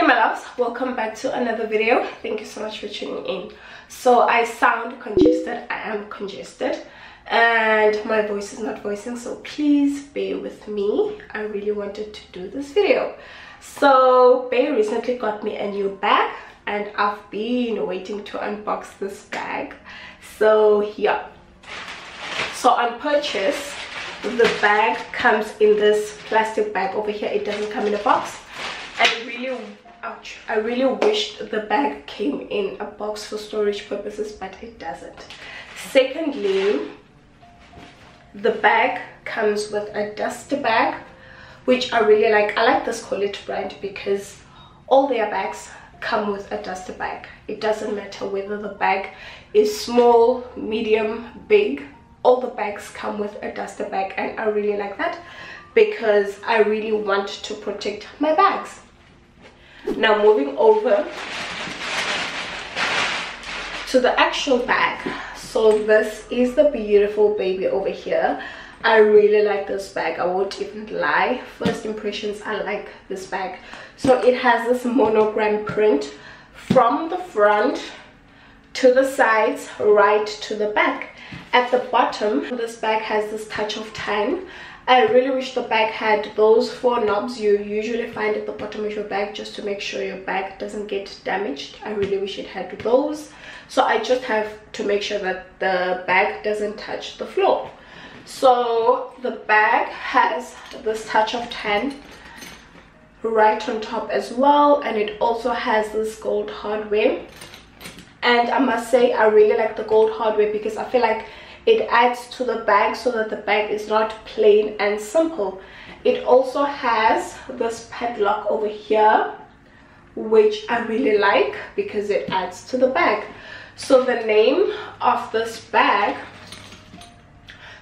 Hey my loves, welcome back to another video. Thank you so much for tuning in. So I sound congested, I am congested, and my voice is not voicing, so please bear with me. I really wanted to do this video. So Bae recently got me a new bag and I've been waiting to unbox this bag. So yeah, so on purchase the bag comes in this plastic bag over here. It doesn't come in a box. I really wished the bag came in a box for storage purposes, but it doesn't. Secondly, the bag comes with a duster bag, which I really like. I like this Colette brand because all their bags come with a duster bag. It doesn't matter whether the bag is small, medium, big, all the bags come with a duster bag, and I really like that because I really want to protect my bags. Now moving over to the actual bag. So this is the beautiful baby over here. I really like this bag, I won't even lie. First impressions, I like this bag. So it has this monogram print from the front to the sides, right to the back. At the bottom, this bag has this touch of tan. I really wish the bag had those four knobs you usually find at the bottom of your bag, just to make sure your bag doesn't get damaged. I really wish it had those. So I just have to make sure that the bag doesn't touch the floor. So the bag has this touch of tan right on top as well, and it also has this gold hardware. And I must say I really like the gold hardware because I feel like it adds to the bag so that the bag is not plain and simple. It also has this padlock over here, which I really like because it adds to the bag. So the name of this bag,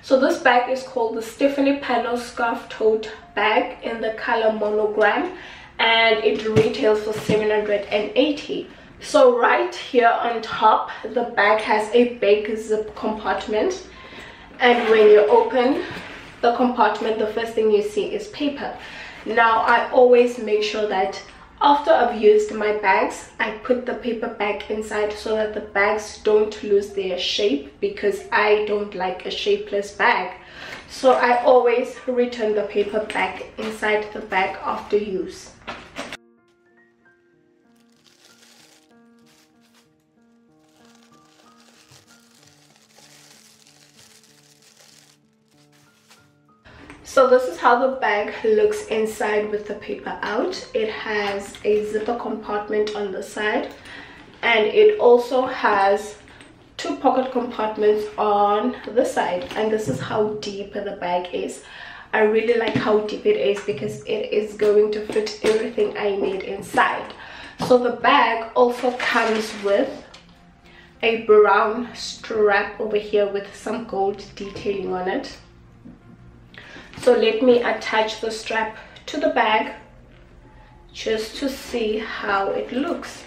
so this bag is called the Stephanie Panel Scarf Tote Bag in the color monogram, and it retails for $780. So right here on top, the bag has a big zip compartment, and when you open the compartment, the first thing you see is paper. Now I always make sure that after I've used my bags, I put the paper back inside so that the bags don't lose their shape, because I don't like a shapeless bag. So I always return the paper back inside the bag after use. So this is how the bag looks inside with the paper out. It has a zipper compartment on the side, and it also has two pocket compartments on the side. And this is how deep the bag is. I really like how deep it is because it is going to fit everything I need inside. So the bag also comes with a brown strap over here with some gold detailing on it. So let me attach the strap to the bag just to see how it looks.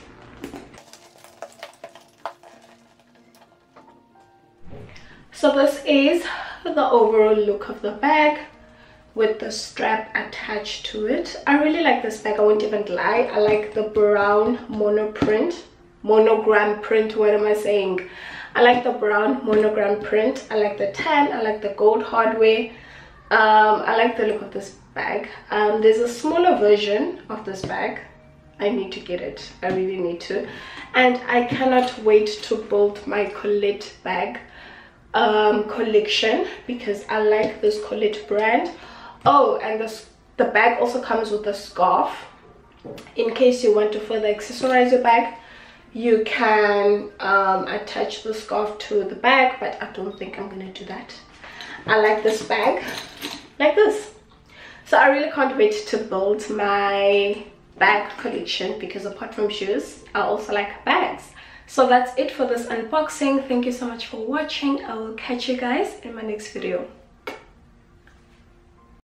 So this is the overall look of the bag with the strap attached to it. I really like this bag, I won't even lie. I like the brown monogram print, what am I saying? I like the brown monogram print, I like the tan, I like the gold hardware. I like the look of this bag. There's a smaller version of this bag. I need to get it, I really need to, and I cannot wait to build my Colette bag collection because I like this Colette brand. Oh, and the bag also comes with a scarf in case you want to further accessorize your bag. You can attach the scarf to the bag, but I don't think I'm gonna do that. I like this bag like this. So I really can't wait to build my bag collection because apart from shoes, I also like bags. So that's it for this unboxing. Thank you so much for watching. I will catch you guys in my next video.